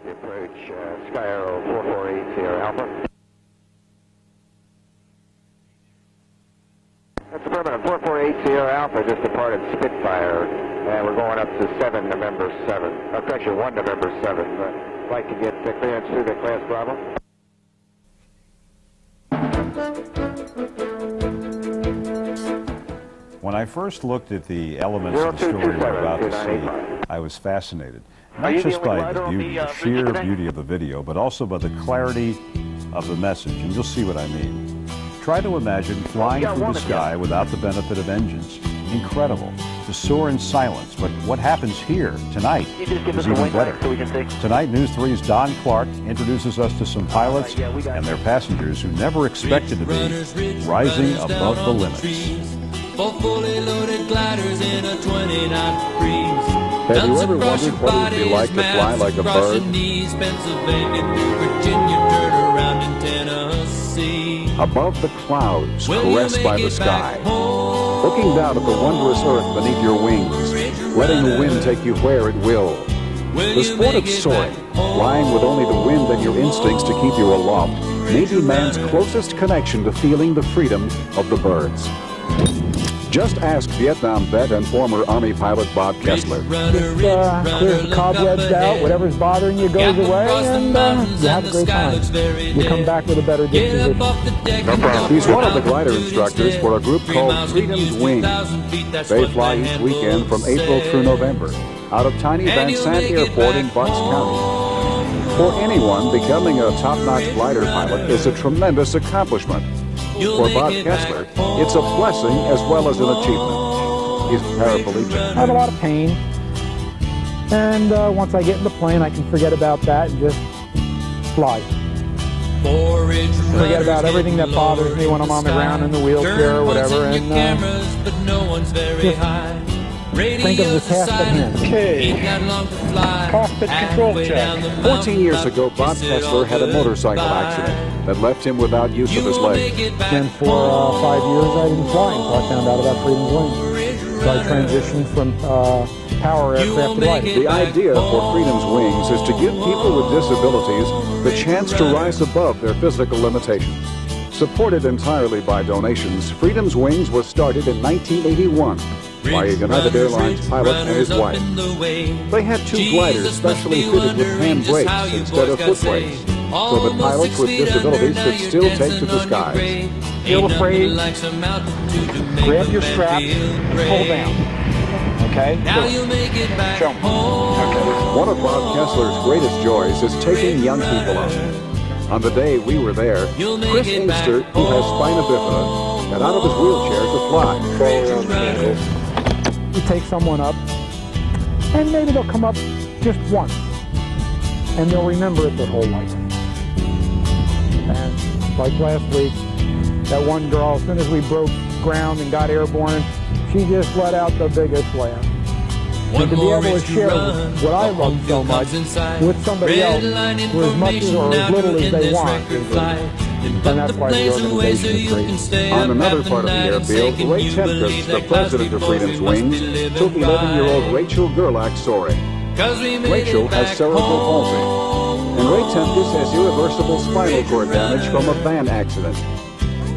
Copy approach, Sky Arrow 448, Sierra Alpha. That's affirmative, 448, Sierra Alpha just departed Spitfire, and we're going up to 7 November 7, correction, 1 November 7. I'd like to get clearance through the Class Bravo. When I first looked at the elements of the story we're about to see, I was fascinated, not just by the beauty, the sheer beauty of the video, but also by the clarity of the message, and you'll see what I mean. Try to imagine flying through the sky without the benefit of engines. Incredible. To soar in silence, but what happens here tonight is even better. Tonight, News 3's Don Clark introduces us to some pilots and their passengers who never expected to be rising above the limits. For fully loaded gliders in a 20-knot breeze. Have you ever wondered what it would be like to fly like a bird? Above the clouds, caressed by the sky. Looking down at the wondrous earth beneath your wings, letting the wind take you where it will. The sport of soaring, flying with only the wind and your instincts to keep you aloft, may be man's closest connection to feeling the freedom of the birds. Just ask Vietnam vet and former Army pilot Bob Kessler. Just clear the cobwebs out, whatever's bothering you goes away, and you have a great time. You come back with a better disposition. No problem. He's one of the glider instructors for a group called Freedom's Wing. They fly each weekend from April through November out of tiny Van Sant Airport in Bucks County. For anyone, becoming a top-notch glider pilot is a tremendous accomplishment. For Bob Kessler, it's a blessing as well as an achievement. He's paraplegic. I have a lot of pain, and once I get in the plane, I can forget about that and just fly. Forget about everything that bothers me when I'm on the ground in the wheelchair or whatever, and just think of the task at hand. Okay. Cockpit control check. 14 years ago, Bob Kessler had a motorcycle accident that left him without use of his legs. Then for 5 years I didn't fly until I found out about Freedom's Wing. So I transitioned from power aircraft to light. The idea for Freedom's Wings is to give people with disabilities the chance to rise above their physical limitations. Supported entirely by donations, Freedom's Wings was started in 1981 by a United Airlines pilot and his wife. They had two gliders specially fitted with hand brakes instead of foot brakes, so that pilots with disabilities could still take to the skies. Feel afraid, grab your strap, and pull down. Okay? Show me. Okay. One of Bob Kessler's greatest joys is taking young people out. On the day we were there, Chris Inkster, who has spina bifida, got out of his wheelchair to fly. You take someone up, and maybe they'll come up just once, and they'll remember it their whole life. And like last week, that one girl, as soon as we broke ground and got airborne, she just let out the biggest laugh. And to be able to share what I love so much with somebody else for as much or as little as they want. And that's why the organization is great. On another part of the airfield, Ray Tempest, the president of Freedom's Wings, took 11-year-old Rachel Gerlach soaring. Rachel has cerebral palsy, and Ray Tempest has irreversible spinal cord damage from a van accident.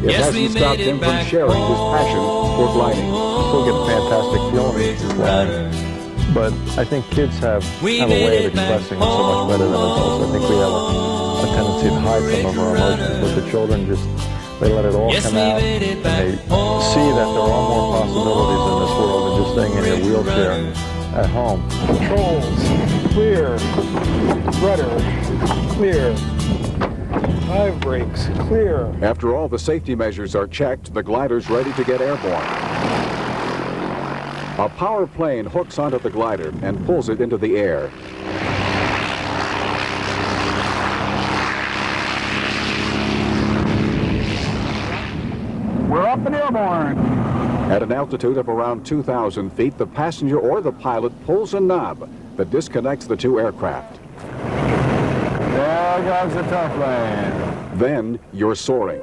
It hasn't stopped him from sharing his passion for gliding. Still get a fantastic feeling to glide, but I think kids have a way of expressing it so much better than adults. I think we have a tendency to hide some of our emotions, but the children just—they let it all come out, and they see that there are more possibilities in this world than just staying in your wheelchair at home. Controls, clear. Rudder, clear. Dive brakes, clear. After all the safety measures are checked, the glider's ready to get airborne. A power plane hooks onto the glider and pulls it into the air. We're up and airborne. At an altitude of around 2,000 feet, the passenger or the pilot pulls a knob that disconnects the two aircraft. There goes the tough land. Then you're soaring.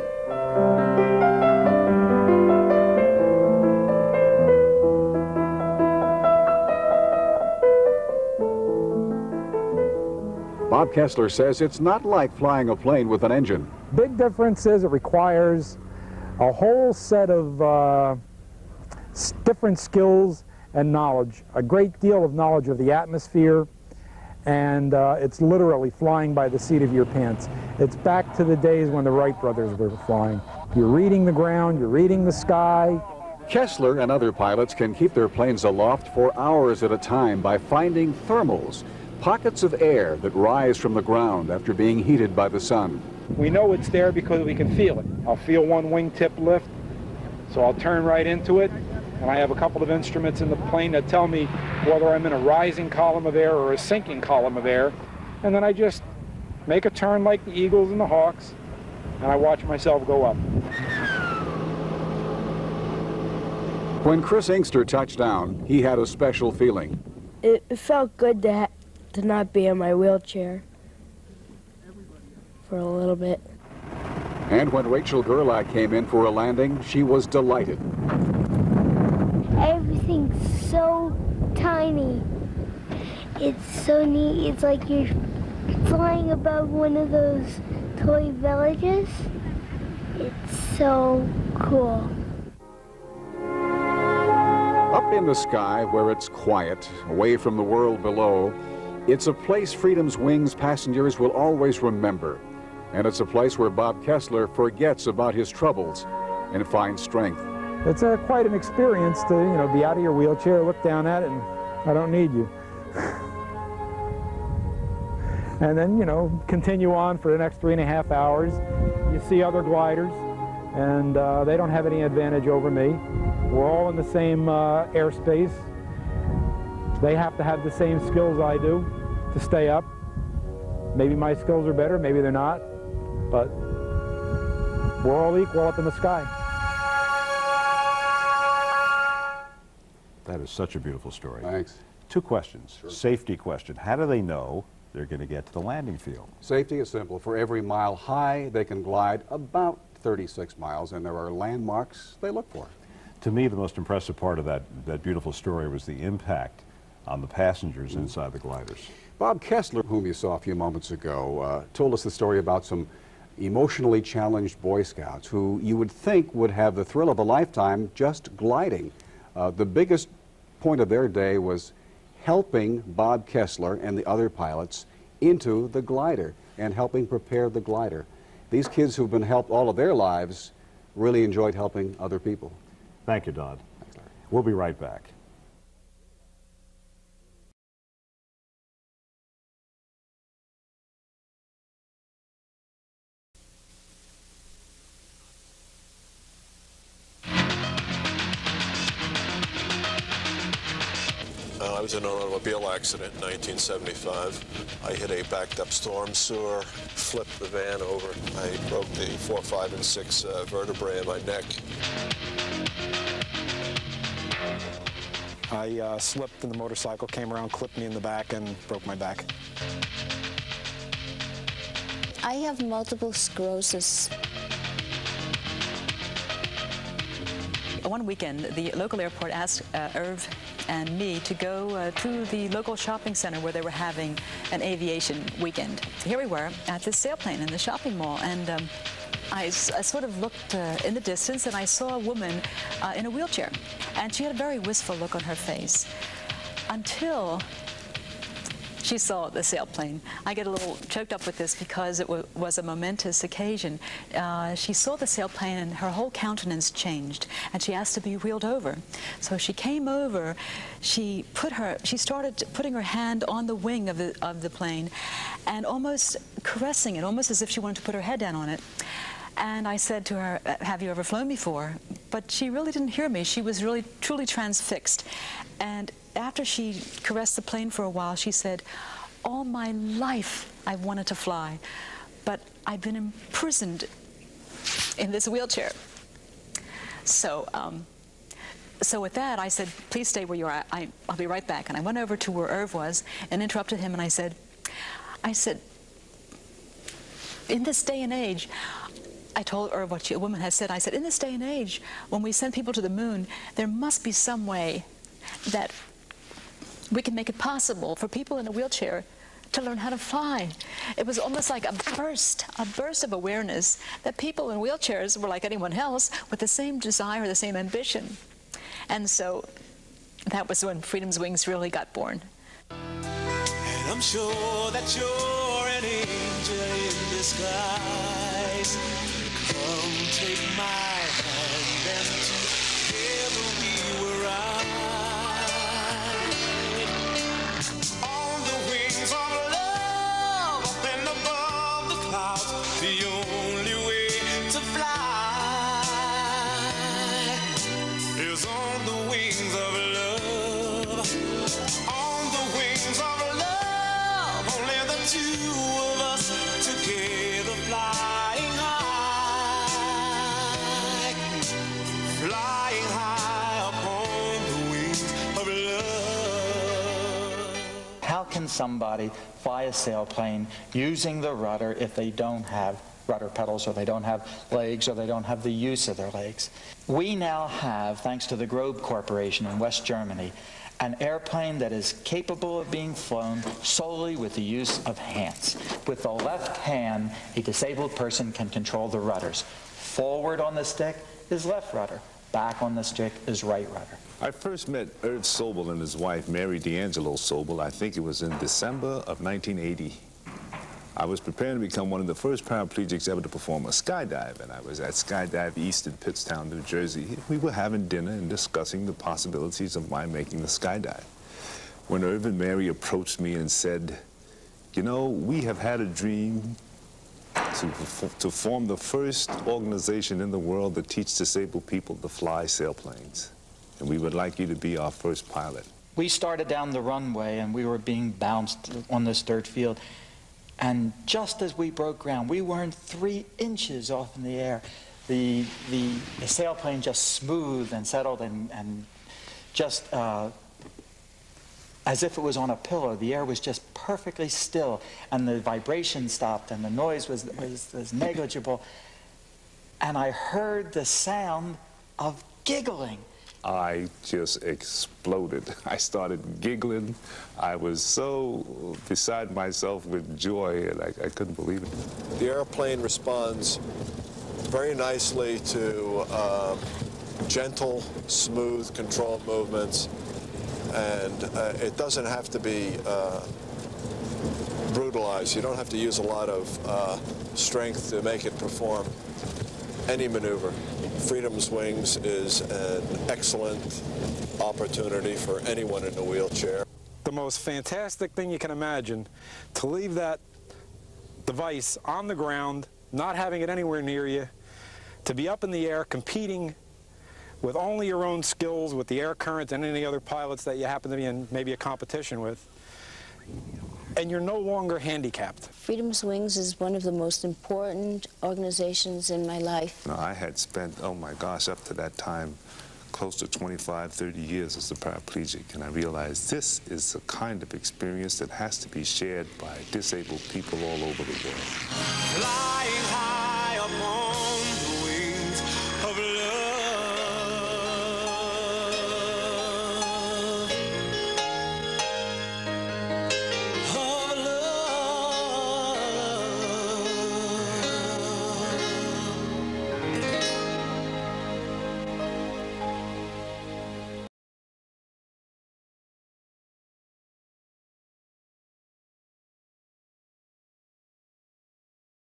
Bob Bob Kessler says it's not like flying a plane with an engine. Big difference is it requires a whole set of different skills and knowledge, a great deal of knowledge of the atmosphere, and it's literally flying by the seat of your pants. It's back to the days when the Wright brothers were flying. You're reading the ground, you're reading the sky. Kessler and other pilots can keep their planes aloft for hours at a time by finding thermals, pockets of air that rise from the ground after being heated by the sun. We know it's there because we can feel it. I'll feel one wingtip lift, so I'll turn right into it, and I have a couple of instruments in the plane that tell me whether I'm in a rising column of air or a sinking column of air, and then I just make a turn like the Eagles and the Hawks, and I watch myself go up. When Chris Inkster touched down, he had a special feeling. It felt good to not be in my wheelchair for a little bit. And when Rachel Gerlach came in for a landing, she was delighted. Everything's so tiny. It's so neat. It's like you're flying above one of those toy villages. It's so cool. Up in the sky, where it's quiet, away from the world below, it's a place Freedom's Wing's passengers will always remember. And it's a place where Bob Kessler forgets about his troubles and finds strength. It's quite an experience to, you know, be out of your wheelchair, look down at it, and I don't need you. And then, you know, continue on for the next 3.5 hours. You see other gliders, and they don't have any advantage over me. We're all in the same airspace. They have to have the same skills I do to stay up. Maybe my skills are better, maybe they're not, but we're all equal up in the sky. That is such a beautiful story. Thanks. Two questions. Sure. Safety question. How do they know they're going to get to the landing field? Safety is simple. For every mile high, they can glide about 36 miles, and there are landmarks they look for. To me, the most impressive part of that beautiful story was the impact on the passengers inside the gliders. Bob Kessler, whom you saw a few moments ago, told us the story about some emotionally challenged Boy Scouts who you would think would have the thrill of a lifetime just gliding. The biggest point of their day was helping Bob Kessler and the other pilots into the glider and helping prepare the glider. These kids who've been helped all of their lives really enjoyed helping other people. Thank you, Don. Thanks, Larry. We'll be right back. I was in an automobile accident in 1975. I hit a backed-up storm sewer, flipped the van over. I broke the 4, 5, and 6 vertebrae in my neck. I slipped, and the motorcycle came around, clipped me in the back, and broke my back. I have multiple sclerosis. One weekend, the local airport asked Irv and me to go to the local shopping center where they were having an aviation weekend. Here we were at the sailplane in the shopping mall, and I sort of looked in the distance, and I saw a woman in a wheelchair, and she had a very wistful look on her face until she saw the sailplane. I get a little choked up with this because it was a momentous occasion. She saw the sailplane, and her whole countenance changed, and she asked to be wheeled over. So she came over. She started putting her hand on the wing of the plane, and almost caressing it, almost as if she wanted to put her head down on it. And I said to her, "Have you ever flown before?" But she really didn't hear me. She was really, truly transfixed. And after she caressed the plane for a while, she said, "All my life I've wanted to fly, but I've been imprisoned in this wheelchair." So with that, I said, "Please stay where you are. I'll be right back." And I went over to where Irv was and interrupted him, and I said, "In this day and age," I told Irv what a woman had said. I said, "In this day and age, when we send people to the moon, there must be some way that we can make it possible for people in a wheelchair to learn how to fly. It was almost like a burst of awareness that people in wheelchairs were like anyone else with the same desire, the same ambition. And so that was when Freedom's Wings really got born. And I'm sure that you're an angel in disguise. Come take my hand and together we will ride on the wings of love, up and above the clouds. The only way to fly is on the wings of love. On the wings of love, only the two of us together fly. Can somebody fly a sailplane using the rudder if they don't have rudder pedals, or they don't have legs, or they don't have the use of their legs? We now have, thanks to the Grobe Corporation in West Germany, an airplane that is capable of being flown solely with the use of hands. With the left hand, a disabled person can control the rudders. Forward on the stick is left rudder. Back on the stick is right rudder. I first met Irv Sobel and his wife, Mary D'Angelo Sobel, I think it was in December of 1980. I was preparing to become one of the first paraplegics ever to perform a skydive, and I was at Skydive East in Pittstown, New Jersey. We were having dinner and discussing the possibilities of my making the skydive, when Irv and Mary approached me and said, you know, we have had a dream to form the first organization in the world that teaches disabled people to fly sailplanes. And we would like you to be our first pilot. We started down the runway, and we were being bounced on this dirt field. And just as we broke ground, we weren't 3 inches off in the air. The sailplane just smoothed and settled, and just as if it was on a pillow. The air was just perfectly still, and the vibration stopped, and the noise was negligible. And I heard the sound of giggling. I just exploded. I started giggling. I was so beside myself with joy, and I couldn't believe it. The airplane responds very nicely to gentle, smooth, controlled movements. And it doesn't have to be brutalized. You don't have to use a lot of strength to make it perform any maneuver. Freedom's Wings is an excellent opportunity for anyone in a wheelchair. The most fantastic thing you can imagine, to leave that device on the ground, not having it anywhere near you, to be up in the air competing with only your own skills, with the air current and any other pilots that you happen to be in maybe a competition with, and you're no longer handicapped. Freedom's Wings is one of the most important organizations in my life. No, I had spent, oh my gosh, up to that time, close to 25, 30 years as a paraplegic, and I realized this is the kind of experience that has to be shared by disabled people all over the world. Flying.